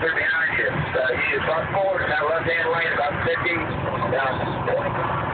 they're behind you. So you just walk forward in that left-hand lane about 50 down.